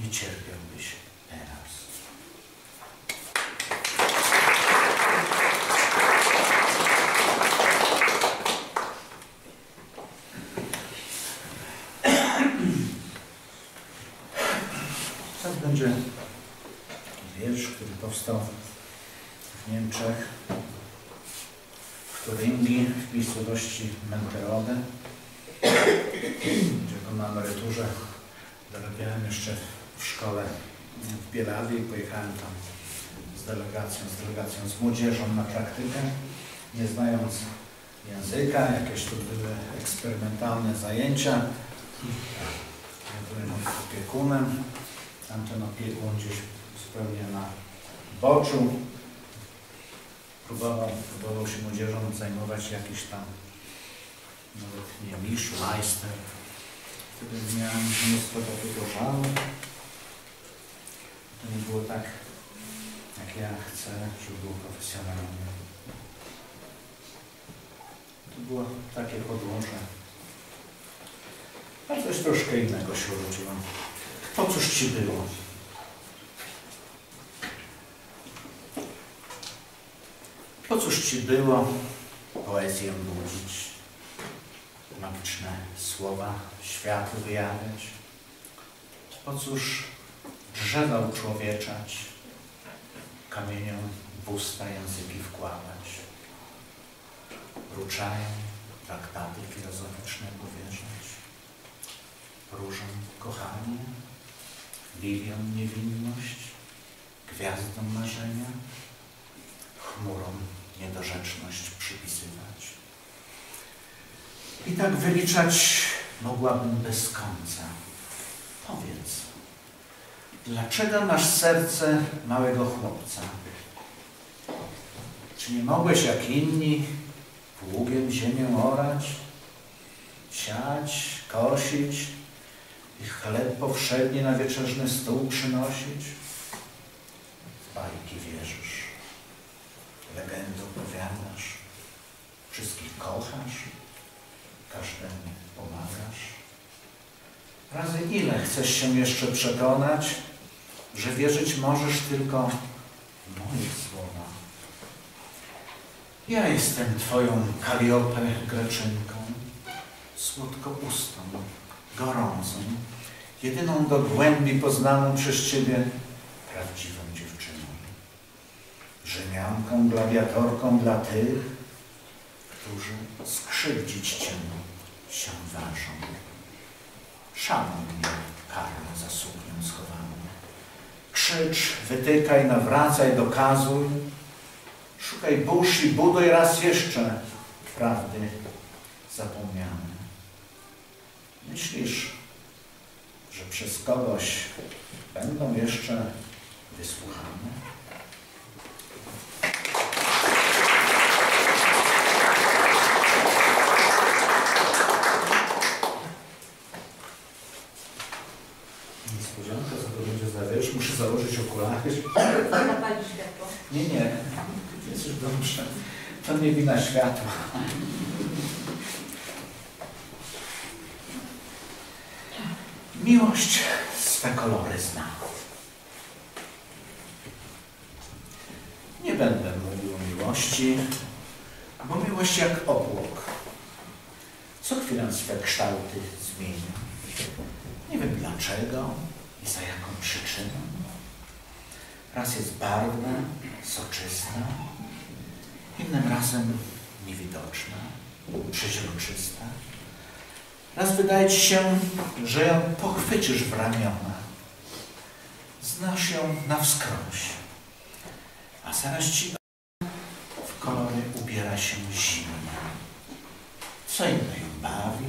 nie cierpiałbyś teraz. Będzie wiersz, który powstał w Niemczech, w Turingii, w miejscowości Menterode, gdzie go na emeryturze dorabiałem jeszcze w szkole w Bielawie i pojechałem tam z delegacją, z młodzieżą na praktykę, nie znając języka, jakieś tu były eksperymentalne zajęcia. Ja byłem opiekunem. Tamten opiekun gdzieś zupełnie na boczu próbował się młodzieżą zajmować jakiś tam, nawet nie mistrz, majster. Wtedy miałem mnóstwo takiego żalu. To nie było tak, jak ja chcę, żeby było profesjonalne. To było takie podłoże. Ale coś troszkę innego się urodziło. Po cóż ci było? Po cóż ci było poezję budzić, magiczne słowa światu wyjawiać? Po cóż drzewa uczłowieczać, kamieniom w usta języki wkładać, ruczajem traktaty filozoficzne powierzać, różom kochanie, liliom niewinność, gwiazdom marzenia, chmurom niedorzeczność przypisywać. I tak wyliczać mogłabym bez końca. Powiedz, dlaczego masz serce małego chłopca? Czy nie mogłeś jak inni pługiem ziemię orać, siać, kosić i chleb powszedni na wieczorny stół przynosić? W bajki wierzysz, legendy opowiadasz, wszystkich kochasz, każdemu pomagasz. Razy ile chcesz się jeszcze przekonać, że wierzyć możesz tylko w moje słowa? Ja jestem twoją Kaliopę Greczynką, słodkoustą, gorącą, jedyną do głębi poznaną przez ciebie prawdziwą dziewczyną. Rzymianką, gladiatorką dla tych, którzy skrzywdzić cię się ważą. Szanuj mnie karną za suknią schowaną. Krzycz, wytykaj, nawracaj, dokazuj. Szukaj burz i buduj raz jeszcze prawdy zapomniane. Myślisz, że przez kogoś będą jeszcze wysłuchane? Niespodzianka, co to będzie za wiersz? Muszę założyć okulary. Zapalić światło. Nie, nie. Jest już dobrze. To nie wina światła. Miłość swe kolory zna. Nie będę mówił o miłości, bo miłość jak obłok. Co chwilę swe kształty zmienia. Nie wiem dlaczego i za jaką przyczyną. Raz jest barwna, soczysta, innym razem niewidoczna, przeźroczysta. Raz wydaje ci się, że ją pochwycisz w ramiona. Znasz ją na wskroś, a zaraz ci w kolory ubiera się zimna. Co inne ją bawi,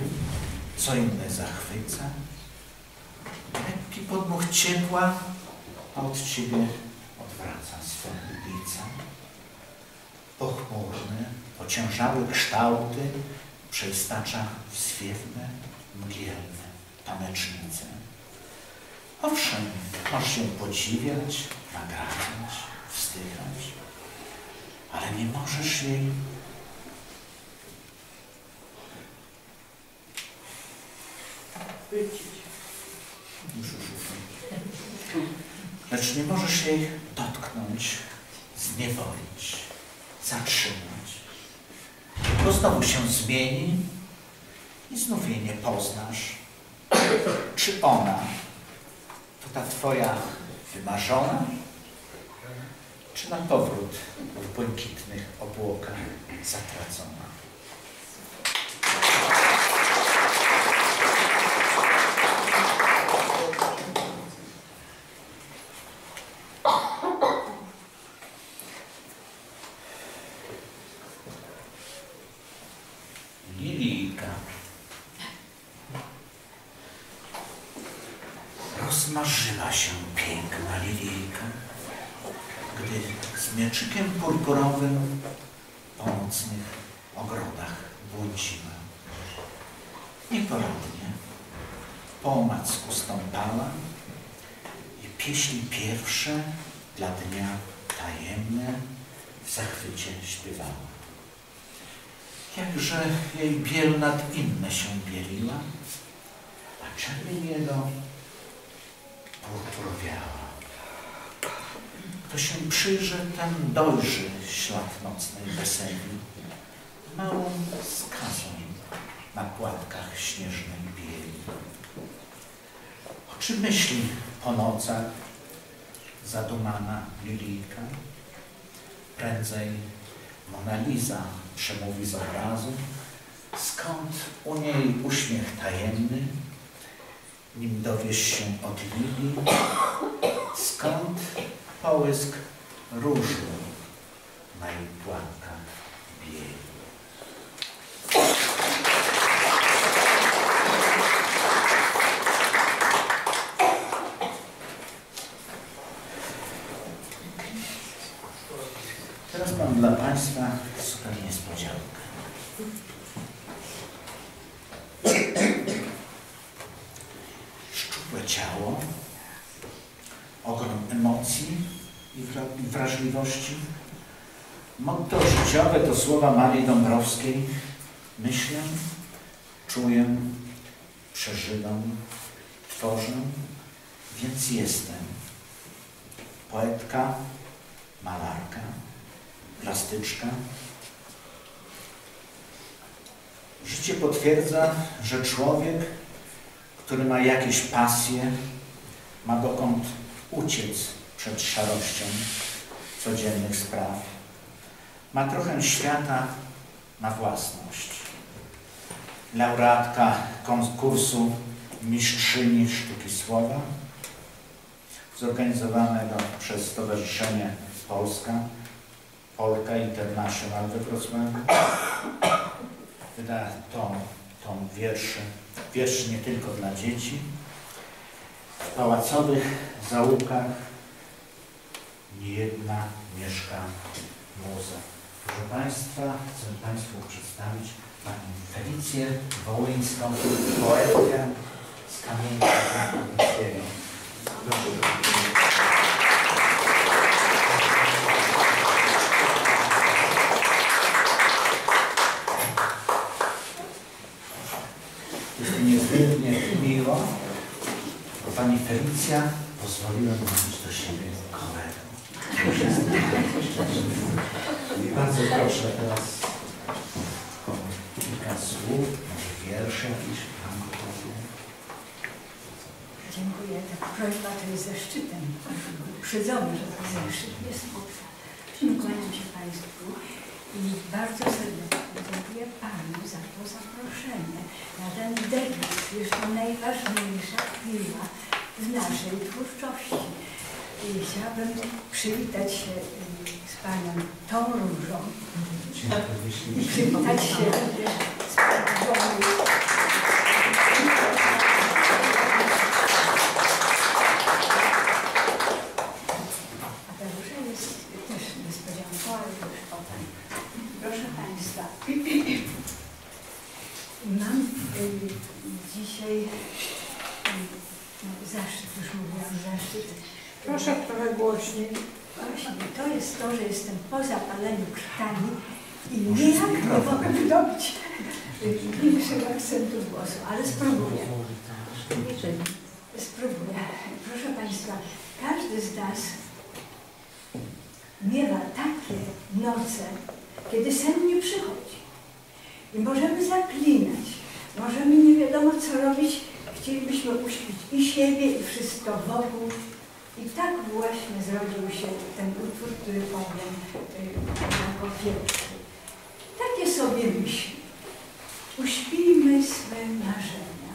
co inne zachwyca. Lekki podmuch ciepła od ciebie odwraca swego ulica. Pochmurne, ociężałe kształty przeistacza w zwiewne, mgielne tamecznice. Owszem, możesz się podziwiać, nagradzać, wzdychać, ale nie możesz jej... Lecz nie możesz jej dotknąć, zniewolić, zatrzymać. To znowu się zmieni i znów jej nie poznasz. Czy ona to ta twoja wymarzona, czy na powrót w błękitnych obłokach zatracona? Rozmarzyła się piękna lilijka, gdy z mieczykiem purpurowym po nocnych ogrodach błądziła. Nieporadnie po omacku stąpała i pieśni pierwsze dla dnia tajemne w zachwycie śpiewała. Jakże jej biel nad inne się bieliła, a czerwień jego purpurowiała. Kto się przyjrzy, ten dojrzy ślad nocnej weseli, małą skazą na płatkach śnieżnej bieli. O czym myśli po nocach zadumana lilijka? prędzej Mona Lisa przemówi z obrazu, skąd u niej uśmiech tajemny, nim dowiesz się od Lili, skąd połysk różu na jej płankach bieli. Teraz mam dla Państwa super niespodziankę. Szczupłe ciało, ogrom emocji i wrażliwości. Motto życiowe to słowa Marii Dąbrowskiej. Myślę, czuję, przeżywam, tworzę, więc jestem. Poetka, malarka, plastyczka. Życie potwierdza, że człowiek, który ma jakieś pasje, ma dokąd uciec przed szarością codziennych spraw. Ma trochę świata na własność. Laureatka konkursu Mistrzyni Sztuki Słowa, zorganizowanego przez Stowarzyszenie Polska, Polka International we Wrocławiu. Wyda tom wierszy nie tylko dla dzieci. W pałacowych zaułkach niejedna mieszka muza. Proszę Państwa, chcę Państwu przedstawić Panią Felicję Wołyńską, poetkę z Kamienia Wołyńskiego. Niezmiernie miło, bo Pani Felicja pozwoliła mi mieć do siebie kolegę. I bardzo proszę teraz o kilka słów, wiersze jakiś Pan powie. Dziękuję. Ta prośba to jest zaszczytem. Uprzedzony, że to zaszczyt jest. Kłaniam się Państwu i bardzo serdecznie dziękuję Panu za to zaproszenie na ten debiut, jest to najważniejsza chwila w naszej twórczości. I chciałabym przywitać się z Panią tą różą i przywitać się z Panią. A ta róża jest też niespodzianką, ale już potem. Proszę Państwa, mam dzisiaj zaszczyt, już mówiłam zaszczyt. Proszę trochę głośniej. Właśnie, to jest to, że jestem po zapaleniu krtani i nijak nie mogę wydobyć większych akcentów głosu, ale spróbuję. Spróbuję. Proszę Państwa, każdy z nas miewa takie noce, kiedy sen nie przychodzi. I możemy zaklinać, możemy nie wiadomo co robić, chcielibyśmy uśpić i siebie, i wszystko wokół. I tak właśnie zrodził się ten utwór, który powiem jako pierwszy. Takie sobie myśli. Uśpijmy swe marzenia.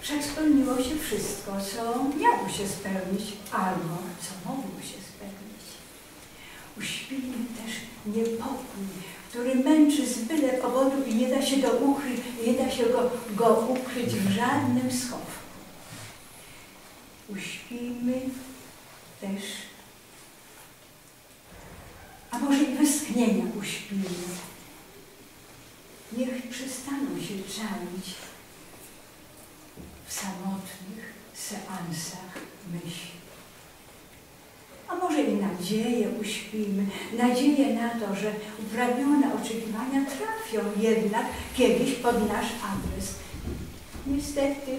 Wszak spełniło się wszystko, co miało się spełnić, albo co mogło się spełnić. Uśpijmy też niepokój, który męczy z byle powodu i nie da się go ukryć, nie da się go ukryć w żadnym schowku. Uśpijmy też, a może i westchnienia uśpijmy. Niech przestaną się czaić w samotnych seansach myśli. A może i nadzieję uśpijmy, nadzieję na to, że upragnione oczekiwania trafią jednak kiedyś pod nasz adres. Niestety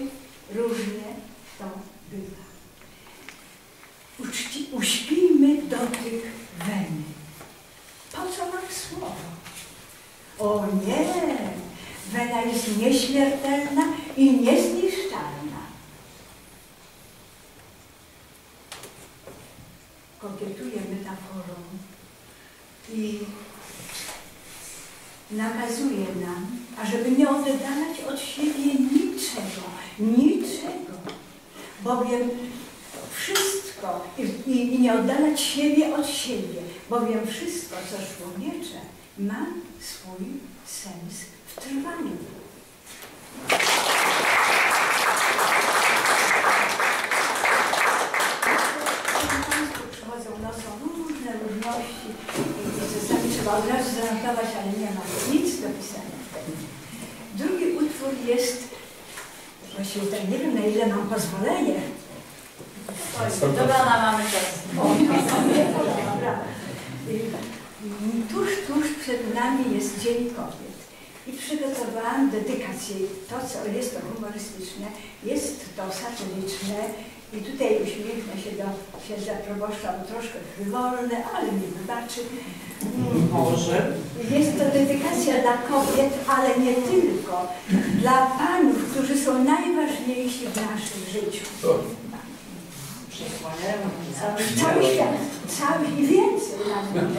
różnie to bywa. Uśpijmy dotyk weny. Po co nam słowo? O nie! Wena jest nieśmiertelna i niezniszczalna. Kokietuję i nakazuje nam, ażeby nie oddalać od siebie niczego, bowiem wszystko, i nie oddalać siebie od siebie, bowiem wszystko, co człowiecze, ma swój sens w trwaniu. Od razu zanotować, ale nie ma nic do pisania wtedy. Drugi utwór jest, właściwie tutaj nie wiem, na ile mam pozwolenie. Dobra, mamy czas. Tuż przed nami jest Dzień Kobiet. I przygotowałam dedykację. To, co jest to humorystyczne, jest to satyryczne. I tutaj uśmiechnę się do księdza proboszcza, bo troszkę frywolne, ale mi wybaczy. Może. Jest to dedykacja dla kobiet, ale nie tylko. Dla panów, którzy są najważniejsi w naszym życiu. Cały świat. Cały i więcej nawet.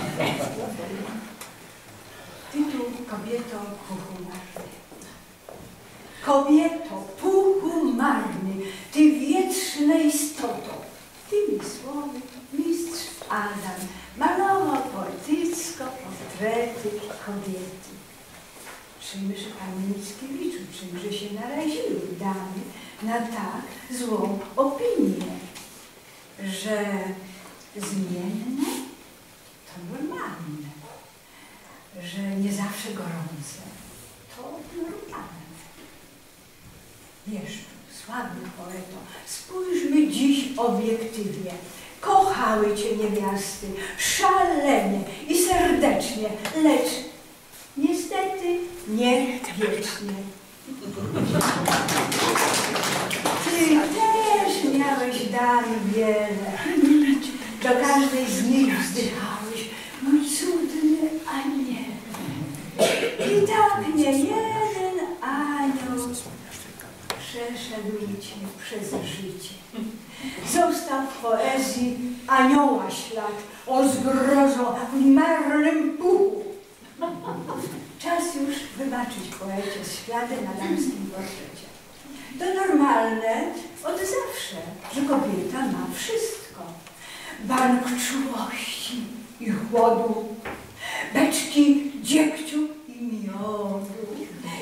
Tytuł: Kobieto puchumarny. Kobieto puchumarny, ty wietrzna istoto. Tymi słowy mistrz Adam malował poetycko portrety kobiety. Czymże pani Mickiewiczu, czymże się naraziły damy na tak złą opinię, że zmienne to normalne, że nie zawsze gorące to normalne. Wiesz, sławny poeto, spójrzmy dziś obiektywnie. Kochały cię niewiasty, szalenie i serdecznie, lecz niestety nie wiecznie. Ty też miałeś dar wiele, do każdej z nich wzdychałeś, mój cudny aniele. I tak nie jeden anioł przeszedł cię przez życie. Został w poezji anioła ślad, o zgrozo w marnym puchu. Czas już wybaczyć poecie ślady na damskim portrecie. To normalne od zawsze, że kobieta ma wszystko. Bank czułości i chłodu, beczki dziegciu i miodu,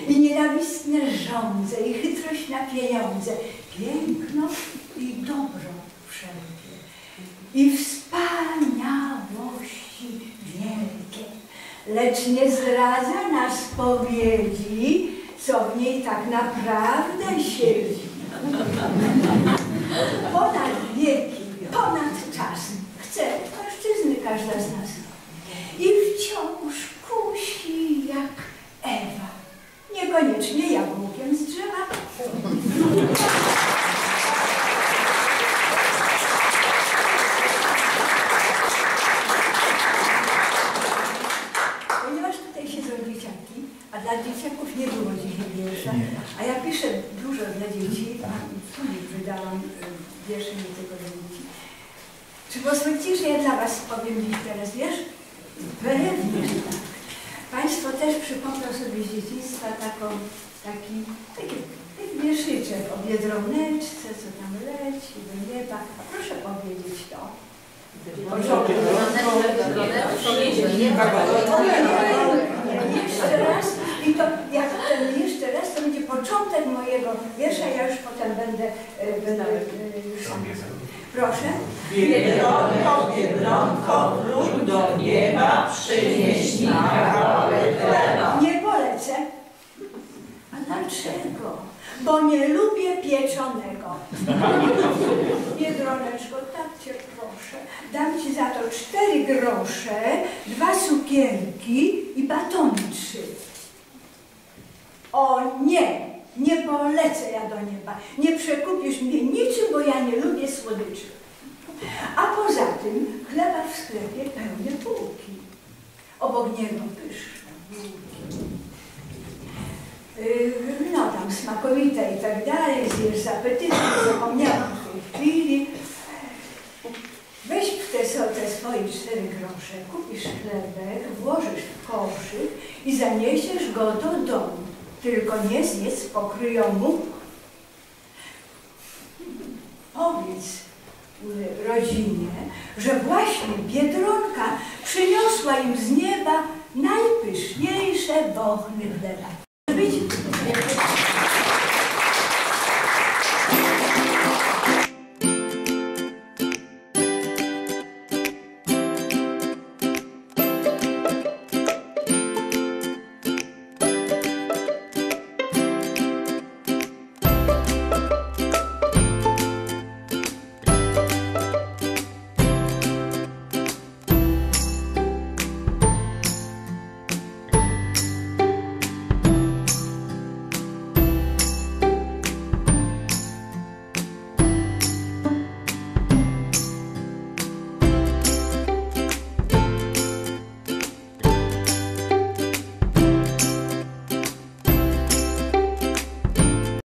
i nienawistne żądze, i chytrość na pieniądze, piękno i dobro wszelkie, i wspaniałości wielkie, lecz nie zdradza nas powiedzi, co w niej tak naprawdę siedzi. Ponad wieki, ponad czas chce mężczyzny każda z nas i wciąż kusi jak Ewa, niekoniecznie jabłkiem z drzewa. Dla dzieciaków nie było dzisiaj wiersza, a ja piszę dużo dla dzieci, a tu nie wydałam wierszy nie tylko dla dzieci. Czy pozwolicie, że ja dla was powiem dziś teraz wiersz? Pewnie, że tak. Państwo też przypomną sobie z dzieciństwa taki wierszyczek o Biedroneczce, co tam leci do nieba. Proszę powiedzieć to. Jeszcze raz. I to jak ten jeszcze raz, to będzie początek mojego wiersza, ja już potem będę... Proszę. Biedronko, Biedronko, wróć do nieba, przynieś mi kawałek chleba. Nie polecę. A dlaczego? Bo nie lubię pieczonego. Biedroneczko, tak cię proszę, dam ci za to 4 grosze, 2 cukierki i batonczyk. O nie, nie polecę ja do nieba, nie przekupisz mnie niczym, bo ja nie lubię słodyczy. A poza tym chleba w sklepie pełne półki, obok niego pyszne bułki. No tam smakowite i tak dalej, zjesz z apetytem, zapomniałam w tej chwili. Weź w te swoje swoim 4 grosze, kupisz chlebek, włożysz w koszyk i zaniesiesz go do domu. Tylko nie zjedz po kryjomu. Powiedz rodzinie, że właśnie Biedronka przyniosła im z nieba najpyszniejsze bochny chleba.